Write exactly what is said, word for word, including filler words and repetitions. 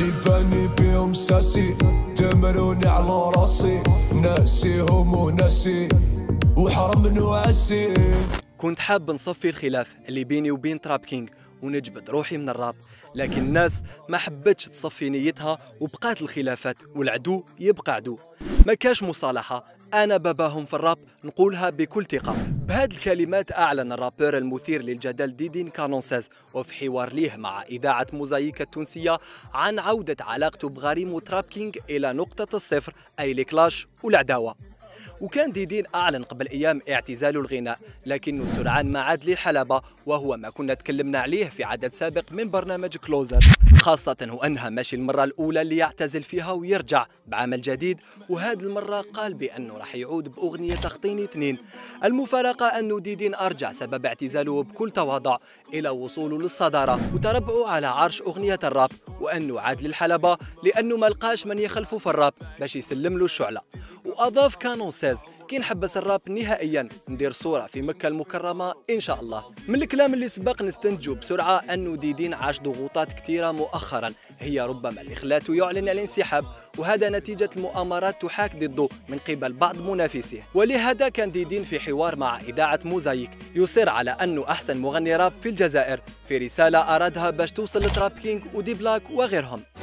اللي باني بيهم ساسي دمروني على راسي ناسيهم وناسي وحرم من واسي. كنت حاب نصفي الخلاف اللي بيني وبين تراب كينغ ونجبد روحي من الراب، لكن الناس ما حبتش تصفي نيتها وبقات الخلافات والعدو يبقى عدو، ما كاش مصالحة. أنا باباهم في الراب، نقولها بكل ثقة. بهذه الكلمات أعلن الرابور المثير للجدل ديدين كانونساز وفي حوار ليه مع إذاعة موزايك التونسية عن عودة علاقته بغريم وتراب كينغ إلى نقطة الصفر، أي الكلاش والعداوة. وكان ديدين أعلن قبل أيام اعتزاله الغناء، لكنه سرعان ما عاد للحلبة، وهو ما كنا تكلمنا عليه في عدد سابق من برنامج كلوزر، خاصة وأنها ماشي المرة الأولى اللي يعتزل فيها ويرجع بعمل جديد. وهذه المرة قال بأنه راح يعود بأغنية تخطيني اثنين. المفارقة أنه ديدين أرجع سبب اعتزاله بكل تواضع إلى وصوله للصدارة وتربعه على عرش أغنية الراب، وأنه عاد للحلبة لأنه ما لقاش من يخلفه في الراب باش يسلم له الشعلة. وأضاف كانونساز: كي نحبس الراب نهائيا ندير صورة في مكة المكرمة إن شاء الله. من الكلام اللي سبق نستنتجو بسرعة أنه ديدين عاش ضغوطات كثيرة مؤخرا هي ربما اللي خلاته يعلن الانسحاب، وهذا نتيجة المؤامرات تحاك ضده من قبل بعض منافسيه. ولهذا كان ديدين في حوار مع إذاعة موزايك يصر على أنه أحسن مغني راب في الجزائر، في رسالة أرادها باش توصل لتراب كينغ ودي بلاك وغيرهم.